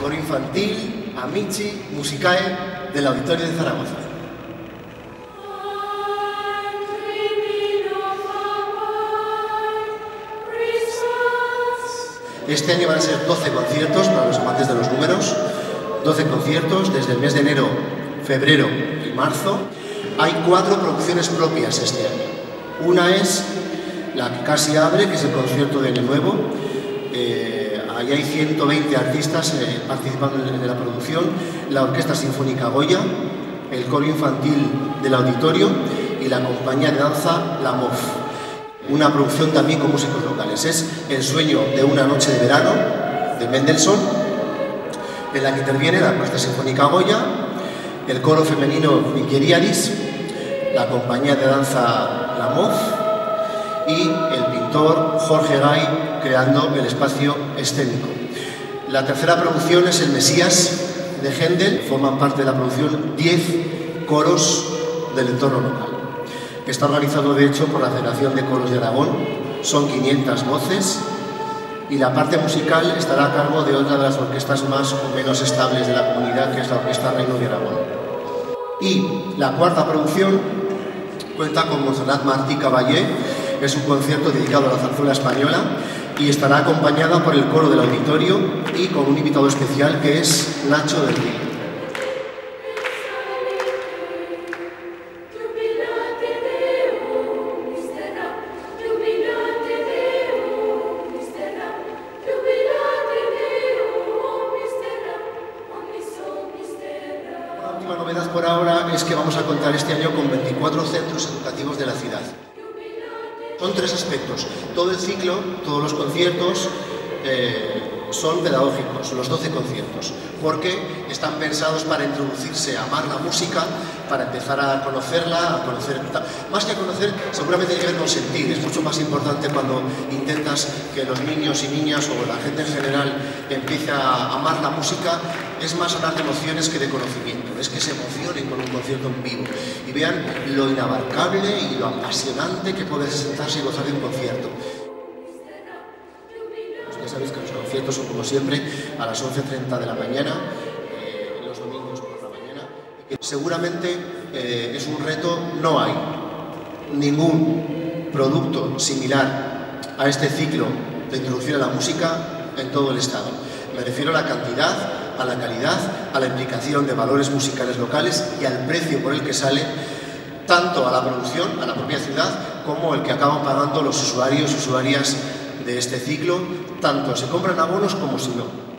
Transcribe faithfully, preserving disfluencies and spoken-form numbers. Coro Infantil, Amici Musicae del Auditorio de Zaragoza. Este año van a ser doce conciertos para los amantes de los números, doce conciertos desde el mes de enero, febrero y marzo. Hay cuatro producciones propias este año. Una es la que casi abre, que es el concierto de Año Nuevo. Eh, ahí hay ciento veinte artistas eh, participando en la producción, la Orquesta Sinfónica Goya, el Coro Infantil del Auditorio y la Compañía de Danza La MOF. Una producción también con músicos locales. Es El Sueño de una Noche de Verano, de Mendelssohn, en la que interviene la Orquesta Sinfónica Goya, el Coro Femenino Vigueriaris, la Compañía de Danza La MOF y el pintor Jorge Gay creando el espacio escénico. La tercera producción es El Mesías, de Handel. Forman parte de la producción diez coros del entorno local. Está organizado de hecho por la Federación de Coros de Aragón, son quinientas voces y la parte musical estará a cargo de otra de las orquestas más o menos estables de la comunidad, que es la Orquesta Reino de Aragón. Y la cuarta producción cuenta con Mozart Martí Caballé, es un concierto dedicado a la zarzuela española y estará acompañada por el coro del auditorio y con un invitado especial que es Nacho de Río. Por ahora es que vamos a contar este año con veinticuatro centros educativos de la ciudad. Son tres aspectos. Todo el ciclo, todos los conciertos eh, son pedagógicos, los doce conciertos, porque están pensados para introducirse a amar la música, para empezar a conocerla, a conocer... Más que a conocer, seguramente tiene que ver con sentir. Es mucho más importante cuando intentas que los niños y niñas o la gente en general empiece a amar la música. Es más hablar de emociones que de conocimiento. Es que se emocionen con un concierto en vivo y vean lo inabarcable y lo apasionante que puede sentarse y gozar de un concierto. Ya sabéis que los conciertos son, como siempre, a las once y media de la mañana, eh, los domingos por la mañana. Seguramente eh, es un reto, no hay ningún producto similar a este ciclo de introducción a la música en todo el Estado. Me refiero a la cantidad, a la calidad, a la implicación de valores musicales locales y al precio por el que sale tanto a la producción, a la propia ciudad, como el que acaban pagando los usuarios y usuarias de este ciclo, tanto se compran abonos como si no.